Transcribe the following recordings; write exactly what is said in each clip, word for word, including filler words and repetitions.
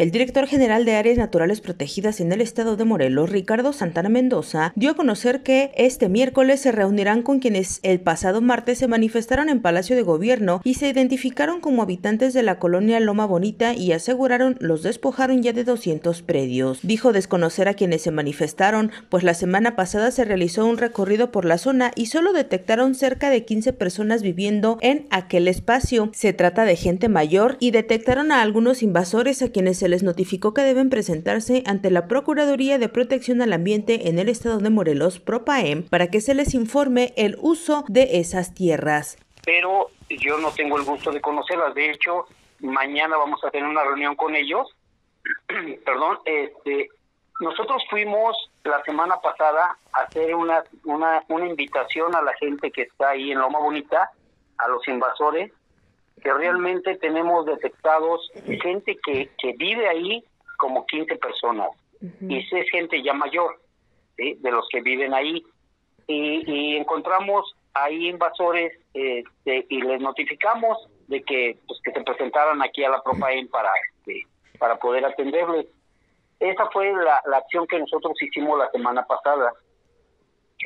El director general de Áreas Naturales Protegidas en el estado de Morelos, Ricardo Santana Mendoza, dio a conocer que este miércoles se reunirán con quienes el pasado martes se manifestaron en Palacio de Gobierno y se identificaron como habitantes de la colonia Loma Bonita y aseguraron los despojaron ya de doscientos predios. Dijo desconocer a quienes se manifestaron, pues la semana pasada se realizó un recorrido por la zona y solo detectaron cerca de quince personas viviendo en aquel espacio. Se trata de gente mayor y detectaron a algunos invasores a quienes se les notificó que deben presentarse ante la Procuraduría de Protección al Ambiente en el estado de Morelos, Propaem, para que se les informe el uso de esas tierras. Pero yo no tengo el gusto de conocerlas. De hecho, mañana vamos a tener una reunión con ellos. Perdón, este, nosotros fuimos la semana pasada a hacer una, una, una invitación a la gente que está ahí en Loma Bonita, a los invasores, que realmente tenemos detectados gente que, que vive ahí como quince personas. Uh-huh. Y es gente ya mayor, ¿sí?, de los que viven ahí. Y, y encontramos ahí invasores eh, de, y les notificamos de que, pues, que se presentaran aquí a la Propaem para, este, para poder atenderles. Esa fue la, la acción que nosotros hicimos la semana pasada,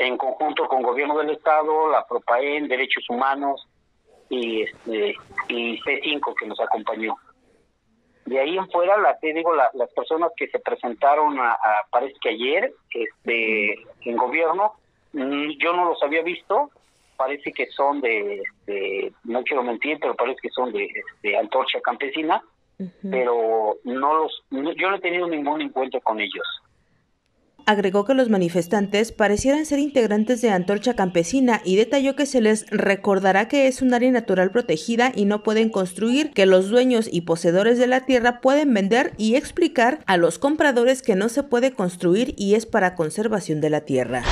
en conjunto con Gobierno del Estado, la Propaem, Derechos Humanos y, este, y C cinco, que nos acompañó. De ahí en fuera, la, te digo, la, las personas que se presentaron, a, a, parece que ayer, este, en Gobierno, yo no los había visto, parece que son de, de no quiero mentir, pero parece que son de, de Antorcha Campesina. Uh-huh. Pero no los, no, yo no he tenido ningún encuentro con ellos. Agregó que los manifestantes parecieran ser integrantes de Antorcha Campesina y detalló que se les recordará que es un área natural protegida y no pueden construir, que los dueños y poseedores de la tierra pueden vender y explicar a los compradores que no se puede construir y es para conservación de la tierra.